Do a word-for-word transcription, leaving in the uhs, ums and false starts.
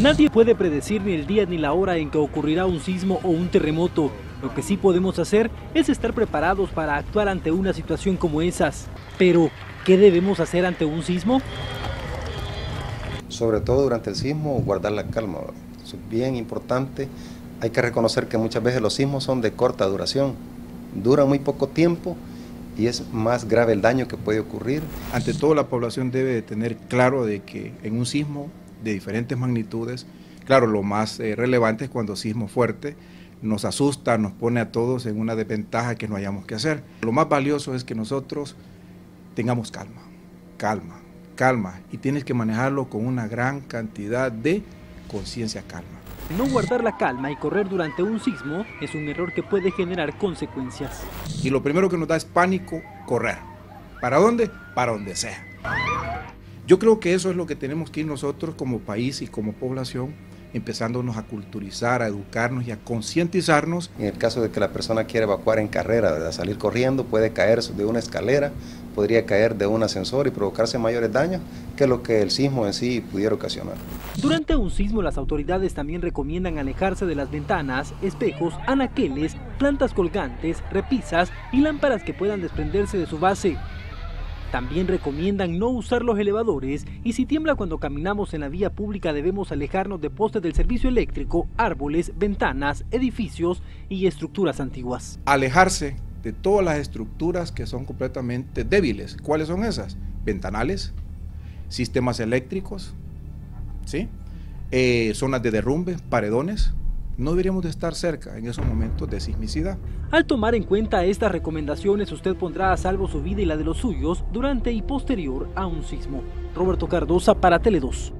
Nadie puede predecir ni el día ni la hora en que ocurrirá un sismo o un terremoto. Lo que sí podemos hacer es estar preparados para actuar ante una situación como esas. Pero, ¿qué debemos hacer ante un sismo? Sobre todo durante el sismo, guardar la calma. Eso es bien importante. Hay que reconocer que muchas veces los sismos son de corta duración. Duran muy poco tiempo y es más grave el daño que puede ocurrir. Ante todo, la población debe tener claro de que en un sismo de diferentes magnitudes, claro, lo más eh, relevante es cuando sismo fuerte nos asusta, nos pone a todos en una desventaja que no hayamos que hacer. Lo más valioso es que nosotros tengamos calma, calma, calma, y tienes que manejarlo con una gran cantidad de conciencia calma. No guardar la calma y correr durante un sismo es un error que puede generar consecuencias. Y lo primero que nos da es pánico, correr. ¿Para dónde? Para donde sea. Yo creo que eso es lo que tenemos que ir nosotros como país y como población, empezándonos a culturizar, a educarnos y a concientizarnos. En el caso de que la persona quiera evacuar en carrera, ¿verdad?, salir corriendo, puede caer de una escalera, podría caer de un ascensor y provocarse mayores daños que lo que el sismo en sí pudiera ocasionar. Durante un sismo, las autoridades también recomiendan alejarse de las ventanas, espejos, anaqueles, plantas colgantes, repisas y lámparas que puedan desprenderse de su base. También recomiendan no usar los elevadores y si tiembla cuando caminamos en la vía pública debemos alejarnos de postes del servicio eléctrico, árboles, ventanas, edificios y estructuras antiguas. Alejarse de todas las estructuras que son completamente débiles. ¿Cuáles son esas? Ventanales, sistemas eléctricos, ¿sí? eh, zonas de derrumbe, paredones. No deberíamos de estar cerca en esos momentos de sismicidad. Al tomar en cuenta estas recomendaciones, usted pondrá a salvo su vida y la de los suyos durante y posterior a un sismo. Roberto Cardosa para Tele dos.